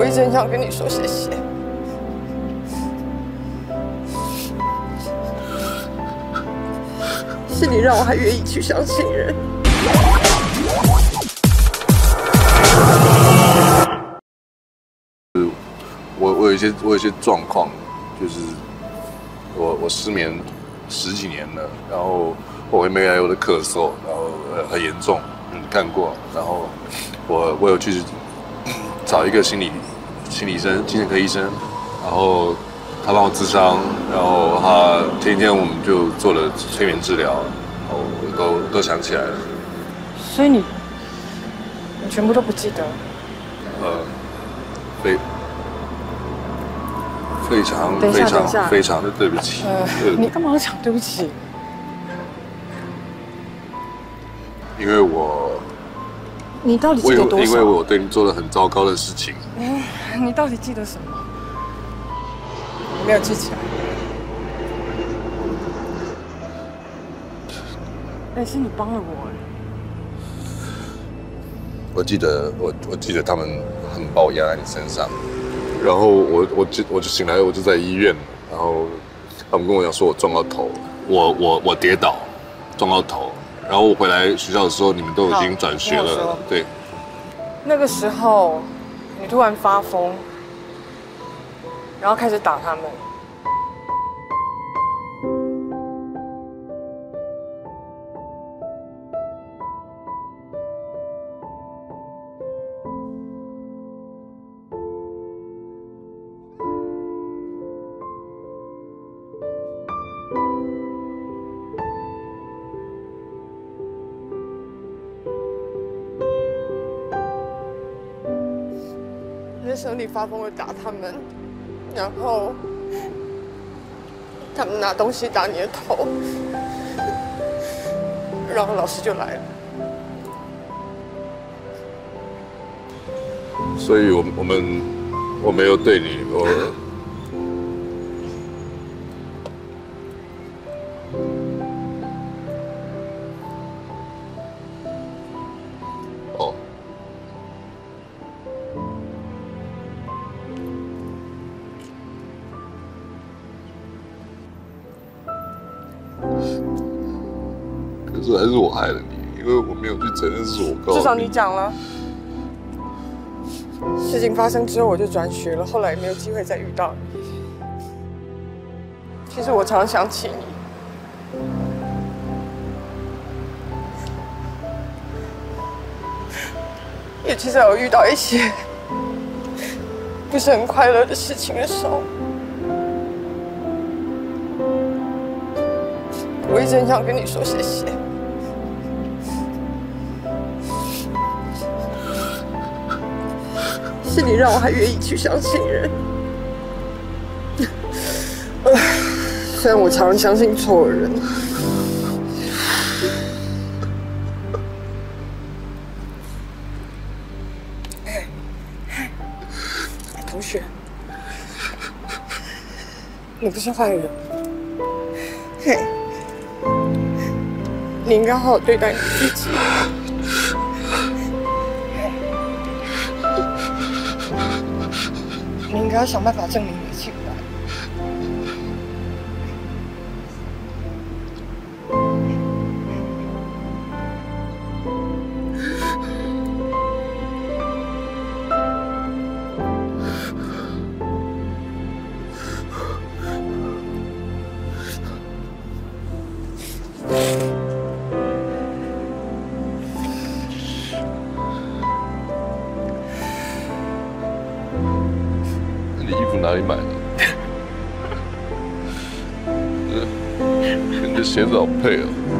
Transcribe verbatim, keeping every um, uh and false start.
我一直很想跟你说谢谢。是你让我还愿意去相信人。我我有一些我有一些状况，就是我我失眠十几年了，然后我没来由的咳嗽，然后呃很严重，嗯看过，然后我我有去。 找一个心理心理医生、精神科医生，然后他帮我咨商，然后他前几天我们就做了催眠治疗，然后我都都想起来了。所以你，你全部都不记得？呃，非非常非常非常的对不起。呃，你干嘛讲对不起？因为我。 你到底记得多少？因为我对你做了很糟糕的事情。嗯，你到底记得什么？我没有记起来。但是你帮了我哎。我记得，我我记得他们很把我压在你身上，然后我我就我就醒来，我就在医院，然后他们跟我讲说我撞到头，我我我跌倒，撞到头。 然后我回来学校的时候，你们都已经转学了。对，那个时候你突然发疯，然后开始打他们。你发疯的打他们，然后他们拿东西打你的头，然后老师就来了。所以我，我我们我没有对你，我哦。还是我害了你，因为我没有去承认是我告诉你。至少你讲了。事情发生之后，我就转学了，后来没有机会再遇到你。其实我常常想起你，尤其在我遇到一些不是很快乐的事情的时候。 我一直很想跟你说谢谢。是你让我还愿意去相信人。虽然我常常相信错人。同学，你不是坏人。嘿。 你应该好好对待你自己。你应该要想办法证明你清白。嗯 哪里买的？你的鞋子好配哦。